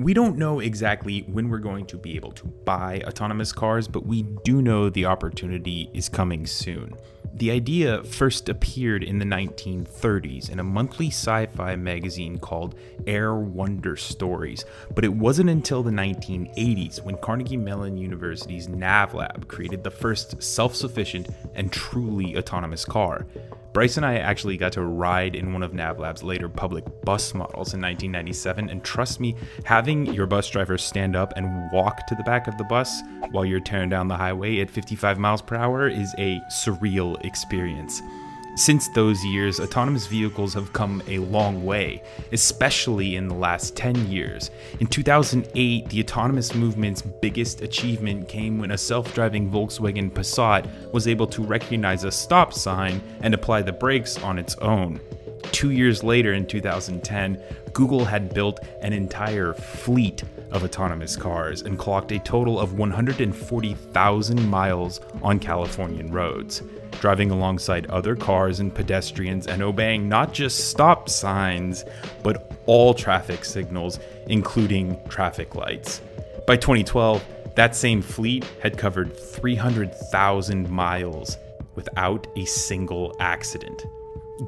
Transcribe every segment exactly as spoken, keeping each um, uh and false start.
We don't know exactly when we're going to be able to buy autonomous cars, but we do know the opportunity is coming soon. The idea first appeared in the nineteen thirties in a monthly sci-fi magazine called Air Wonder Stories, but it wasn't until the nineteen eighties when Carnegie Mellon University's NavLab created the first self-sufficient and truly autonomous car. Bryce and I actually got to ride in one of NavLab's later public bus models in nineteen ninety-seven, and trust me, having your bus driver stand up and walk to the back of the bus while you're tearing down the highway at fifty-five miles per hour is a surreal experience. Since those years, autonomous vehicles have come a long way, especially in the last ten years. In two thousand eight, the autonomous movement's biggest achievement came when a self-driving Volkswagen Passat was able to recognize a stop sign and apply the brakes on its own. Two years later, in two thousand ten, Google had built an entire fleet of autonomous cars and clocked a total of one hundred forty thousand miles on Californian roads, driving alongside other cars and pedestrians and obeying not just stop signs, but all traffic signals, including traffic lights. By twenty twelve, that same fleet had covered three hundred thousand miles without a single accident.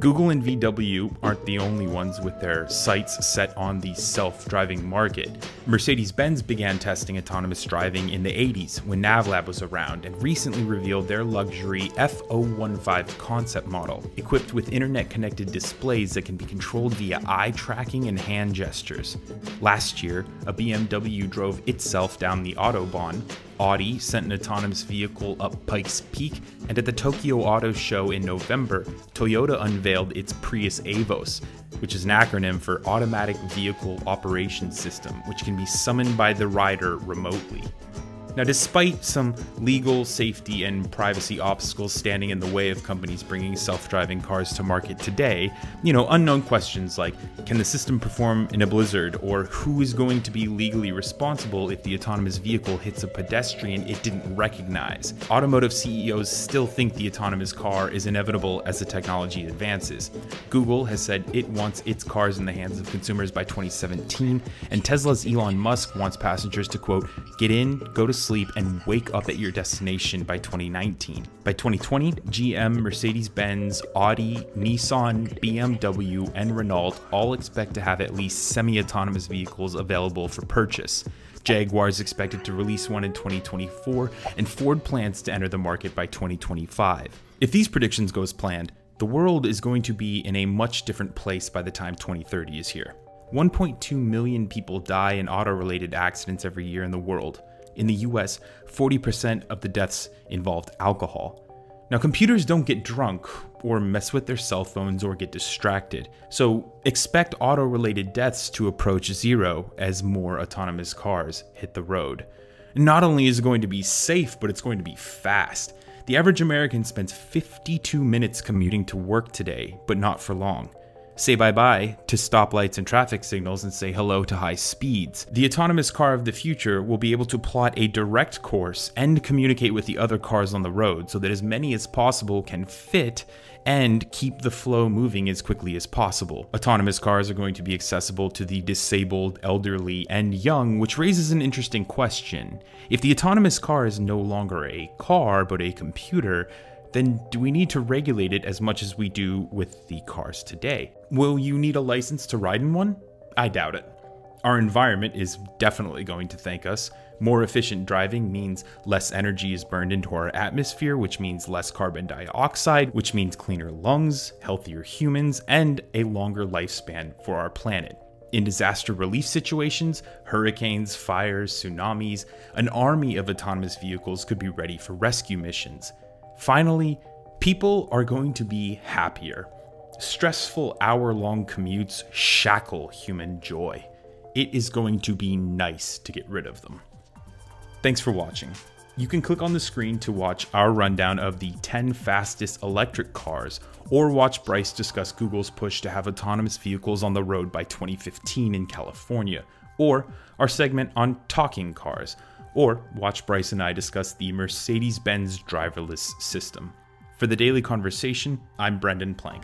Google and V W aren't the only ones with their sights set on the self-driving market. Mercedes-Benz began testing autonomous driving in the eighties when NavLab was around, and recently revealed their luxury F zero one five concept model, equipped with internet-connected displays that can be controlled via eye tracking and hand gestures. Last year, a B M W drove itself down the Autobahn, Audi sent an autonomous vehicle up Pike's Peak, and at the Tokyo Auto Show in November, Toyota unveiled its Prius AVOS, which is an acronym for Automatic Vehicle Operation System, which can be summoned by the rider remotely. Now, despite some legal, safety, and privacy obstacles standing in the way of companies bringing self-driving cars to market today, you know, unknown questions like, can the system perform in a blizzard, or who is going to be legally responsible if the autonomous vehicle hits a pedestrian it didn't recognize? Automotive C E Os still think the autonomous car is inevitable as the technology advances. Google has said it wants its cars in the hands of consumers by twenty seventeen, and Tesla's Elon Musk wants passengers to, quote, get in, go to sleep, and wake up at your destination by twenty nineteen. By twenty twenty, G M, Mercedes-Benz, Audi, Nissan, B M W, and Renault all expect to have at least semi-autonomous vehicles available for purchase. Jaguar is expected to release one in twenty twenty-four, and Ford plans to enter the market by twenty twenty-five. If these predictions go as planned, the world is going to be in a much different place by the time twenty thirty is here. one point two million people die in auto-related accidents every year in the world. In the U S, forty percent of the deaths involved alcohol. Now, computers don't get drunk or mess with their cell phones or get distracted, so expect auto-related deaths to approach zero as more autonomous cars hit the road. Not only is it going to be safe, but it's going to be fast. The average American spends fifty-two minutes commuting to work today, but not for long. Say bye-bye to stoplights and traffic signals and say hello to high speeds. The autonomous car of the future will be able to plot a direct course and communicate with the other cars on the road so that as many as possible can fit and keep the flow moving as quickly as possible. Autonomous cars are going to be accessible to the disabled, elderly, and young, which raises an interesting question. If the autonomous car is no longer a car but a computer, then do we need to regulate it as much as we do with the cars today? Will you need a license to ride in one? I doubt it. Our environment is definitely going to thank us. More efficient driving means less energy is burned into our atmosphere, which means less carbon dioxide, which means cleaner lungs, healthier humans, and a longer lifespan for our planet. In disaster relief situations, hurricanes, fires, tsunamis, an army of autonomous vehicles could be ready for rescue missions. Finally, people are going to be happier. Stressful hour-long commutes shackle human joy. It is going to be nice to get rid of them. Thanks for watching. You can click on the screen to watch our rundown of the ten fastest electric cars, or watch Bryce discuss Google's push to have autonomous vehicles on the road by twenty fifteen in California, or our segment on talking cars, or watch Bryce and I discuss the Mercedes-Benz driverless system. For The Daily Conversation, I'm Brendan Plank.